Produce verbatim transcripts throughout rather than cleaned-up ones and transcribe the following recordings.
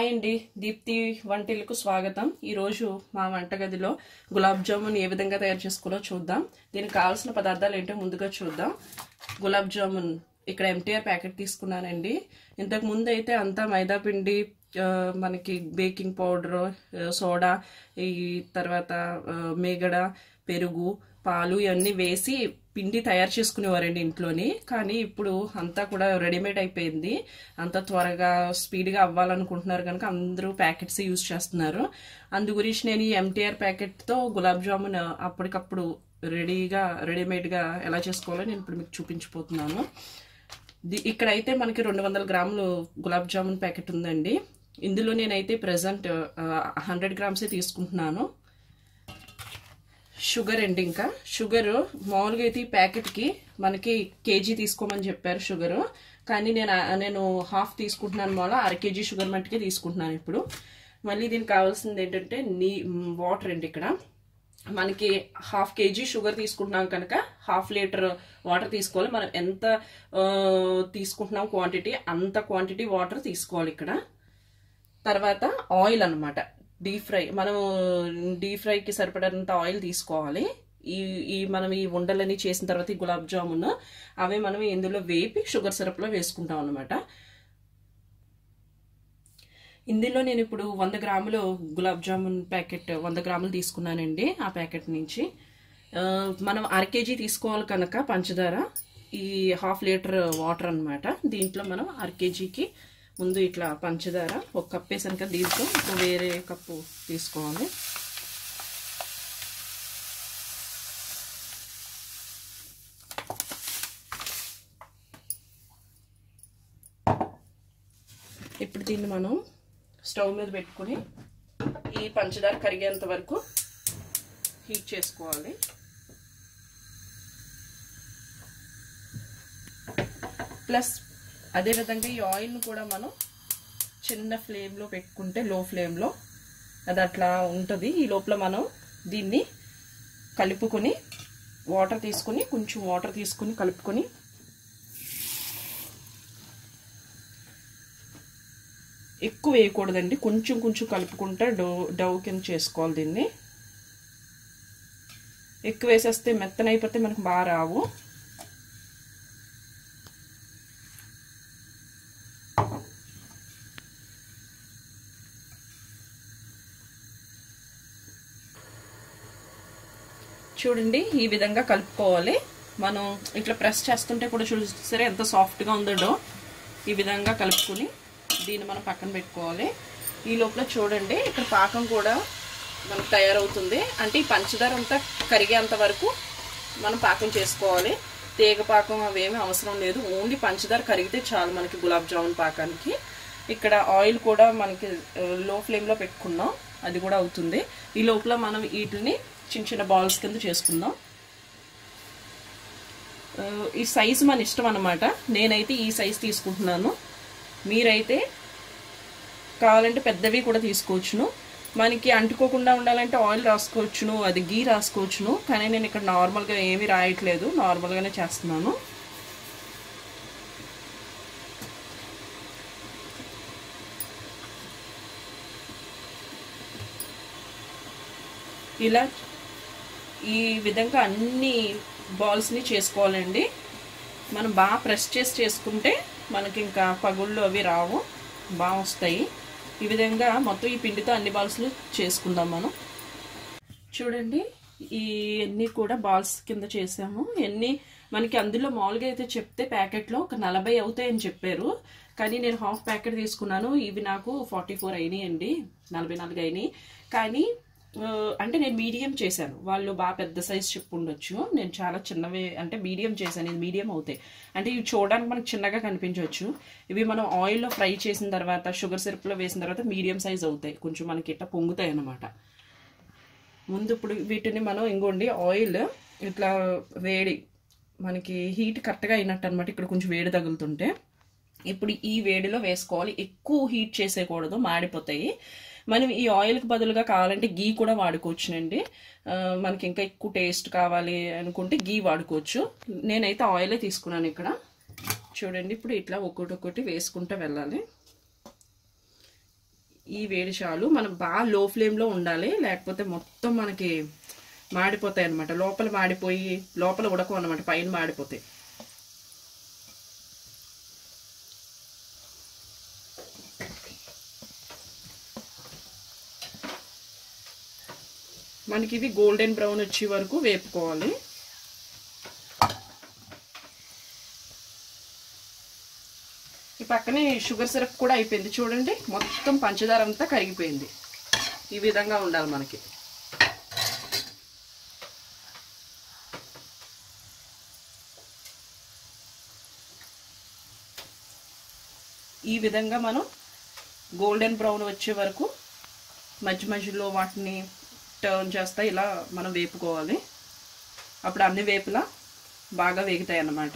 Hi అండి దీప్తి వంటలకు స్వాగతం ఈ రోజు మా వంటగదిలో గులాబ్ జామున్ ఏ విధంగా తయారు చేసుకోవాలో చూద్దాం దీనికి కావాల్సిన పదార్థాలు ఏంటో ముందుగా చూద్దాం గులాబ్ జామున్ ఇక్కడ ఎంటీఆర్ ప్యాకెట్ తీసుకున్నానండి ఇంతకు ముందు అయితే అంతా మైదా పిండి మనకి బేకింగ్ పౌడర్ సోడా ఈ తర్వాత మేగడ పెరుగు పాలు ఇవన్నీ వేసి పిండి తయారు చేసుకునేవారండి ఇంట్లోనే కానీ ఇప్పుడు అంతా కూడా రెడీమేడ్ అయిపోయింది అంత త్వరగా స్పీడ్గా అవ్వాలనుకుంటున్నారు కనుక అందరూ ప్యాకెట్స్ యూజ్ చేస్తున్నారు అందు గురించి నేను ఈ ఎంటీఆర్ ప్యాకెట్తో గులాబ్ జామున్ అప్పటికప్పుడు రెడీగా రెడీమేడ్గా ఎలా చేసుకోవాలో నేను ఇప్పుడు మీకు చూపించిపోతున్నాను ఇక్కడైతే మనకి రెండు వందల గ్రాములు గులాబ్ జామున్ ప్యాకెట్ ఉందండి ఇందులో నేనైతే ప్రజెంట్ హండ్రెడ్ గ్రామ్సే తీసుకుంటున్నాను షుగర్ అండి ఇంకా షుగర్ మామూలుగా అయితే ఈ ప్యాకెట్కి మనకి కేజీ తీసుకోమని చెప్పారు షుగరు కానీ నేను నేను హాఫ్ తీసుకుంటున్నాను మామూలుగా అర కేజీ షుగర్ మట్టుకే తీసుకుంటున్నాను ఇప్పుడు మళ్ళీ దీనికి కావాల్సింది ఏంటంటే నీ వాటర్ అండి ఇక్కడ మనకి హాఫ్ కేజీ షుగర్ తీసుకుంటున్నాం కనుక హాఫ్ లీటర్ వాటర్ తీసుకోవాలి మనం ఎంత తీసుకుంటున్నాం క్వాంటిటీ అంత క్వాంటిటీ వాటర్ తీసుకోవాలి ఇక్కడ తర్వాత ఆయిల్ అనమాట డీప్ ఫ్రై మనము డీప్ ఫ్రైకి సరిపడినంత ఆయిల్ తీసుకోవాలి ఈ ఈ మనం ఈ ఉండలని చేసిన తర్వాత ఈ గులాబ్ జామున్ అవి మనం ఇందులో వేపి షుగర్ సిరప్లో వేసుకుంటాం అనమాట ఇందులో నేను ఇప్పుడు వంద గ్రాములు గులాబ్ జామున్ ప్యాకెట్ వంద గ్రాములు తీసుకున్నానండి ఆ ప్యాకెట్ నుంచి మనం అర కేజీ తీసుకోవాలి కనుక పంచదార ఈ హాఫ్ లీటర్ వాటర్ అనమాట దీంట్లో మనం అర కేజీకి ముందు ఇట్లా పంచదార ఒక కప్పు వేసాను కదా దీంతో ఇంకో వేరే కప్పు తీసుకోవాలి ఇప్పుడు దీన్ని మనం స్టవ్ మీద పెట్టుకుని ఈ పంచదార కరిగేంత వరకు హీట్ చేసుకోవాలి ప్లస్ అదేవిధంగా ఈ ఆయిల్ను కూడా మనం చిన్న ఫ్లేమ్లో పెట్టుకుంటే లో ఫ్లేమ్లో అది అట్లా ఉంటుంది ఈ లోపల మనం దీన్ని కలుపుకొని వాటర్ తీసుకుని కొంచెం వాటర్ తీసుకుని కలుపుకొని ఎక్కువ వేయకూడదండి కొంచెం కొంచెం కలుపుకుంటే డౌ డౌ కింద చేసుకోవాలి దీన్ని ఎక్కువ వేసేస్తే మెత్తనైపోతే మనకు బాగా రావు చూడండి ఈ విధంగా కలుపుకోవాలి మనం ఇట్లా ప్రెస్ చేస్తుంటే కూడా చూసారా ఎంత సాఫ్ట్గా ఉందో డో ఈ విధంగా కలుపుకుని దీన్ని మనం పక్కన పెట్టుకోవాలి ఈ లోపల చూడండి ఇక్కడ పాకం కూడా మనకు తయారవుతుంది అంటే ఈ పంచదార అంతా కరిగేంత వరకు మనం పాకం చేసుకోవాలి తీగ పాకం అవేమీ అవసరం లేదు ఓన్లీ పంచదార కరిగితే చాలు మనకి గులాబ్ జామున్ పాకానికి ఇక్కడ ఆయిల్ కూడా మనకి లో ఫ్లేమ్లో పెట్టుకున్నాం అది కూడా అవుతుంది ఈ లోపల మనం వీటిని చిన్న చిన్న బాల్స్ కింద చేసుకుందాం ఈ సైజు మన ఇష్టం అన్నమాట నేనైతే ఈ సైజు తీసుకుంటున్నాను మీరైతే కావాలంటే పెద్దవి కూడా తీసుకోవచ్చును మనకి అంటుకోకుండా ఉండాలంటే ఆయిల్ రాసుకోవచ్చును అది గీ రాసుకోవచ్చును కానీ నేను ఇక్కడ నార్మల్గా ఏమీ రాయట్లేదు నార్మల్గానే చేస్తున్నాను ఇలా ఈ విధంగా అన్ని బాల్స్ని చేసుకోవాలండి మనం బాగా ప్రెస్ చేసి చేసుకుంటే మనకి ఇంకా పగుళ్ళు అవి రావు బాగా వస్తాయి ఈ విధంగా మొత్తం ఈ పిండితో అన్ని బాల్స్లు చేసుకుందాం మనం చూడండి ఈ అన్నీ కూడా బాల్స్ కింద చేసాము ఇవన్నీ మనకి అందులో మామూలుగా అయితే చెప్తే ప్యాకెట్లో ఒక నలభై అవుతాయని చెప్పారు కానీ నేను హాఫ్ ప్యాకెట్ తీసుకున్నాను ఇవి నాకు ఫార్టీ ఫోర్ అయినాయి అండి నలభై నాలుగు అయినాయి కానీ అంటే నేను మీడియం చేశాను వాళ్ళు బాగా పెద్ద సైజ్ చెప్పు ఉండొచ్చు నేను చాలా చిన్నవి అంటే మీడియం చేశాను ఇది మీడియం అవుతాయి అంటే ఇవి చూడడానికి మనకు చిన్నగా కనిపించవచ్చు ఇవి మనం ఆయిల్లో ఫ్రై చేసిన తర్వాత షుగర్ సిరప్లో వేసిన తర్వాత మీడియం సైజ్ అవుతాయి కొంచెం మనకి ఇట్లా పొంగుతాయి అన్నమాట ముందు ఇప్పుడు వీటిని మనం ఇంకోండి ఆయిల్ ఇట్లా వేడి మనకి హీట్ కరెక్ట్గా అయినట్టు అనమాట ఇక్కడ కొంచెం వేడి తగులుతుంటే ఇప్పుడు ఈ వేడిలో వేసుకోవాలి ఎక్కువ హీట్ చేసేయకూడదు మాడిపోతాయి మనం ఈ ఆయిల్కి బదులుగా కావాలంటే గీ కూడా వాడుకోవచ్చునండి మనకి ఇంకా ఎక్కువ టేస్ట్ కావాలి అనుకుంటే గీ వాడుకోవచ్చు నేనైతే ఆయిలే తీసుకున్నాను ఇక్కడ చూడండి ఇప్పుడు ఇట్లా ఒక్కొక్కటి వేసుకుంటూ వెళ్ళాలి ఈ వేడి చాలు. మనం బాగా లో ఫ్లేమ్లో ఉండాలి, లేకపోతే మొత్తం మనకి మాడిపోతాయి అన్నమాట. లోపల మాడిపోయి లోపల ఉడకం అన్నమాట, పైన మాడిపోతాయి. మనకి ఇవి గోల్డెన్ బ్రౌన్ వచ్చే వరకు వేపుకోవాలి. ఈ పక్కనే షుగర్ సిరప్ కూడా అయిపోయింది చూడండి, మొత్తం పంచదార అంతా కరిగిపోయింది. ఈ విధంగా ఉండాలి మనకి. ఈ విధంగా మనం గోల్డెన్ బ్రౌన్ వచ్చే వరకు మధ్య మధ్యలో వాటిని టర్న్ చేస్తా ఇలా మనం వేపుకోవాలి. అప్పుడు అన్ని వేపులా బాగా వేగుతాయి అన్నమాట.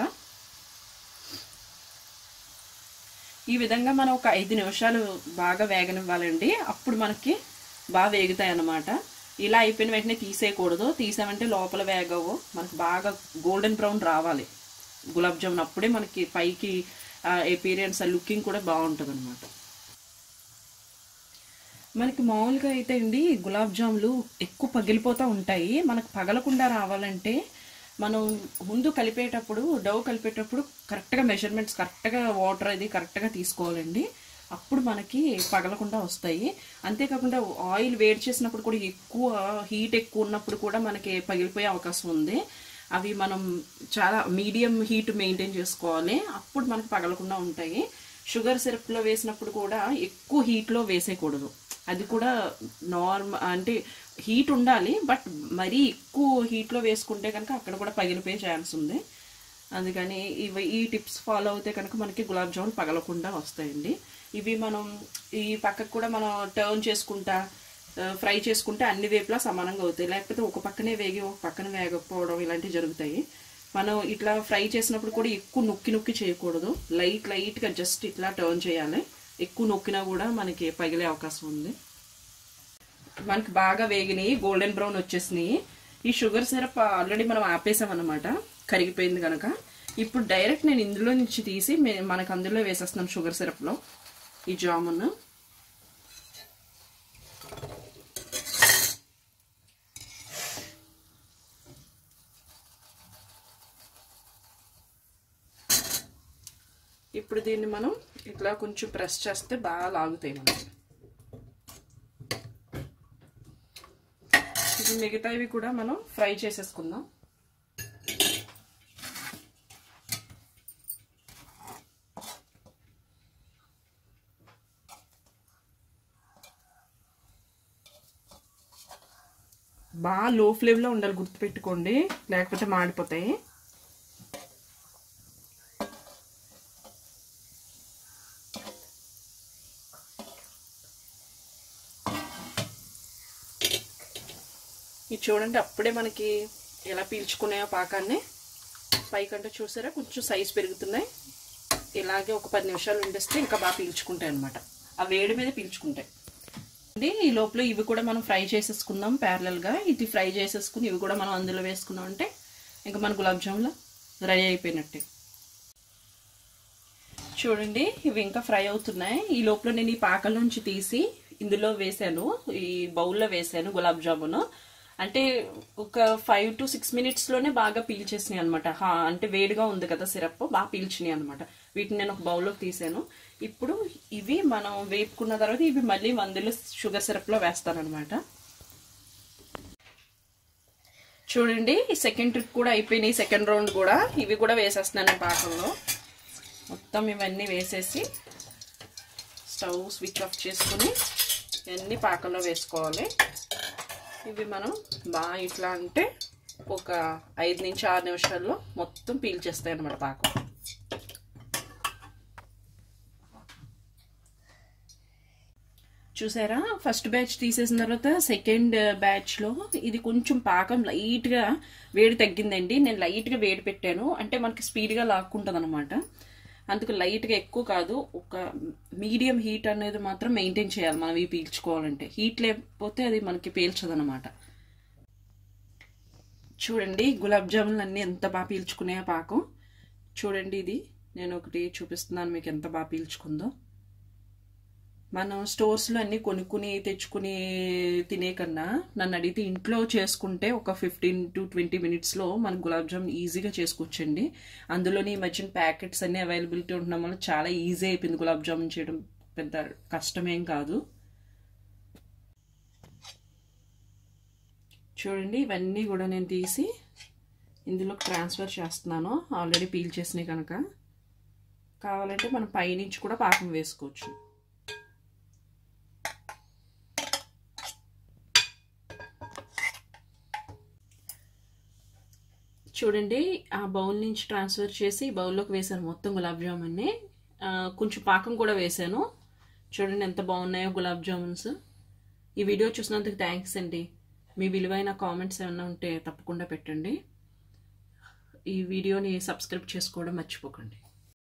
ఈ విధంగా మనం ఒక ఐదు నిమిషాలు బాగా వేగనివ్వాలండి, అప్పుడు మనకి బాగా వేగుతాయి అన్నమాట. ఇలా అయిపోయిన వెంటనే తీసేయకూడదు, తీసామంటే లోపల వేగవు. మనకు బాగా గోల్డెన్ బ్రౌన్ రావాలి గులాబ్ జామున్, అప్పుడే మనకి పైకి ఎపీరియన్స్ లుకింగ్ కూడా బాగుంటుంది అన్నమాట. మనకి మామూలుగా అయితే అండి గులాబ్ జాములు ఎక్కువ పగిలిపోతూ ఉంటాయి. మనకు పగలకుండా రావాలంటే మనం ముందు కలిపేటప్పుడు డౌ కలిపేటప్పుడు కరెక్ట్గా మెజర్మెంట్స్ కరెక్ట్గా వాటర్ అది కరెక్ట్గా తీసుకోవాలండి, అప్పుడు మనకి పగలకుండా వస్తాయి. అంతేకాకుండా ఆయిల్ వేడి చేసినప్పుడు కూడా ఎక్కువ హీట్ ఎక్కువ ఉన్నప్పుడు కూడా మనకి పగిలిపోయే అవకాశం ఉంది. అవి మనం చాలా మీడియం హీట్ మెయింటైన్ చేసుకోవాలి, అప్పుడు మనకు పగలకుండా ఉంటాయి. షుగర్ సిరప్లో వేసినప్పుడు కూడా ఎక్కువ హీట్లో వేసేయకూడదు, అది కూడా నార్మల్ అంటే హీట్ ఉండాలి, బట్ మరీ ఎక్కువ హీట్లో వేసుకుంటే కనుక అక్కడ కూడా పగిలిపోయే ఛాన్స్ ఉంది. అందుకని ఇవి ఈ టిప్స్ ఫాలో అవుతే కనుక మనకి గులాబ్ జామున్ పగలకుండా వస్తాయండి. ఇవి మనం ఈ పక్కకు కూడా మనం టర్న్ చేసుకుంటా ఫ్రై చేసుకుంటే అన్ని వేపులా సమానంగా అవుతాయి, లేకపోతే ఒక పక్కనే వేగి ఒక పక్కన వేగకపోవడం ఇలాంటివి జరుగుతాయి. మనం ఇట్లా ఫ్రై చేసినప్పుడు కూడా ఎక్కువ నొక్కి నొక్కి చేయకూడదు, లైట్ లైట్గా జస్ట్ ఇట్లా టర్న్ చేయాలి. ఎక్కువ నొక్కినా కూడా మనకి పగిలే అవకాశం ఉంది. మనకి బాగా వేగినాయి, గోల్డెన్ బ్రౌన్ వచ్చేసినాయి. ఈ షుగర్ సిరప్ ఆల్రెడీ మనం ఆపేసామన్నమాట, కరిగిపోయింది కనుక. ఇప్పుడు డైరెక్ట్ నేను ఇందులో నుంచి తీసి మనకు అందులో వేసేస్తున్నాను షుగర్ సిరప్లో ఈ జామున్. ఇప్పుడు దీన్ని మనం ఇట్లా కొంచెం ప్రెస్ చేస్తే బాగా లాగుతాయి మనకి. ఇది మిగతావి కూడా మనం ఫ్రై చేసేసుకుందాం. బాగా లో ఫ్లేమ్లో ఉండాలి గుర్తుపెట్టుకోండి, లేకపోతే మాడిపోతాయి. ఇది చూడండి, అప్పుడే మనకి ఎలా పీల్చుకున్నాయో పాకాన్ని. పైకంటే చూసారా కొంచెం సైజు పెరుగుతున్నాయి. ఇలాగే ఒక పది నిమిషాలు ఉండేస్తే ఇంకా బాగా పీల్చుకుంటాయి అనమాట, ఆ వేడి మీద పీల్చుకుంటాయి అండి. ఈ లోపల ఇవి కూడా మనం ఫ్రై చేసేసుకుందాం ప్యారలల్గా. ఇది ఫ్రై చేసేసుకుని ఇవి కూడా మనం అందులో వేసుకున్నాం అంటే ఇంకా మన గులాబ్ జాములు రెడీ అయిపోయినట్టే. చూడండి ఇవి ఇంకా ఫ్రై అవుతున్నాయి. ఈ లోపల నేను ఈ పాకల నుంచి తీసి ఇందులో వేసాను, ఈ బౌల్లో వేసాను గులాబ్ జామును. అంటే ఒక ఫైవ్ టు సిక్స్ మినిట్స్లోనే బాగా పీల్చేసినాయి అనమాట. అంటే వేడిగా ఉంది కదా సిరప్, బాగా పీల్చినాయి అనమాట. వీటిని నేను ఒక బౌల్లోకి తీసాను. ఇప్పుడు ఇవి మనం వేపుకున్న తర్వాత ఇవి మళ్ళీ వందలు షుగర్ సిరప్లో వేస్తానమాట. చూడండి ఈ సెకండ్ ట్రిప్ కూడా అయిపోయినాయి, సెకండ్ రౌండ్ కూడా. ఇవి కూడా వేసేస్తున్నాను పాకంలో. మొత్తం ఇవన్నీ వేసేసి స్టవ్ స్విచ్ ఆఫ్ చేసుకుని ఇవన్నీ పాకంలో వేసుకోవాలి. ఇవి మనం బాగా ఇట్లా అంటే ఒక ఐదు నుంచి ఆరు నిమిషాల్లో మొత్తం పీల్చేస్తాయి అన్నమాట పాకం. చూసారా ఫస్ట్ బ్యాచ్ తీసేసిన తర్వాత సెకండ్ బ్యాచ్లో ఇది కొంచెం పాకం లైట్గా వేడి తగ్గిందండి. నేను లైట్గా వేడి పెట్టాను, అంటే మనకి స్పీడ్గా లాక్కుంటుంది అనమాట. అందుకు లైట్గా ఎక్కువ కాదు, ఒక మీడియం హీట్ అనేది మాత్రం మెయింటైన్ చేయాలి మనం ఇవి పీల్చుకోవాలంటే. హీట్ లేకపోతే అది మనకి పీల్చదనమాట. చూడండి గులాబ్ జాములు అన్నీ ఎంత బాగా పీల్చుకునే పాకం. చూడండి ఇది నేను ఒకటి చూపిస్తున్నాను మీకు ఎంత బాగా పీల్చుకుందో. మనం స్టోర్స్ లో అన్ని కొనుక్కుని తెచ్చుకుని తినే కన్నా నన్ను అడిగితే ఇంట్లో చేసుకుంటే ఒక fifteen to twenty మినిట్స్ లో మన గులాబ్ జామ్ ఈజీగా చేసుకోవచ్చండి. అందులోని ఈ మధ్యన ప్యాకెట్స్ అన్ని అవైలబిలిటీ ఉండడం వల్ల చాలా ఈజీ అయిపోయింది. గులాబ్ జామున్ చేయడం పెద్ద కష్టమేం కాదు. చూడండి, ఇవన్నీ కూడా నేను తీసి ఇందులో ట్రాన్స్ఫర్ చేస్తున్నాను. ఆల్రెడీ పీల్ చేసినాయి కనుక కావాలంటే మనం పైనుంచి కూడా పాకం వేసుకోవచ్చు. చూడండి, ఆ బౌల్ నుంచి ట్రాన్స్ఫర్ చేసి బౌల్లోకి వేసాను మొత్తం గులాబ్ జామున్ని. కొంచెం పాకం కూడా వేసాను. చూడండి ఎంత బాగున్నాయో గులాబ్ జామున్స్. ఈ వీడియో చూసినందుకు థ్యాంక్స్ అండి. మీ విలువైన కామెంట్స్ ఏమైనా ఉంటే తప్పకుండా పెట్టండి. ఈ వీడియోని సబ్స్క్రైబ్ చేసుకోవడం మర్చిపోకండి.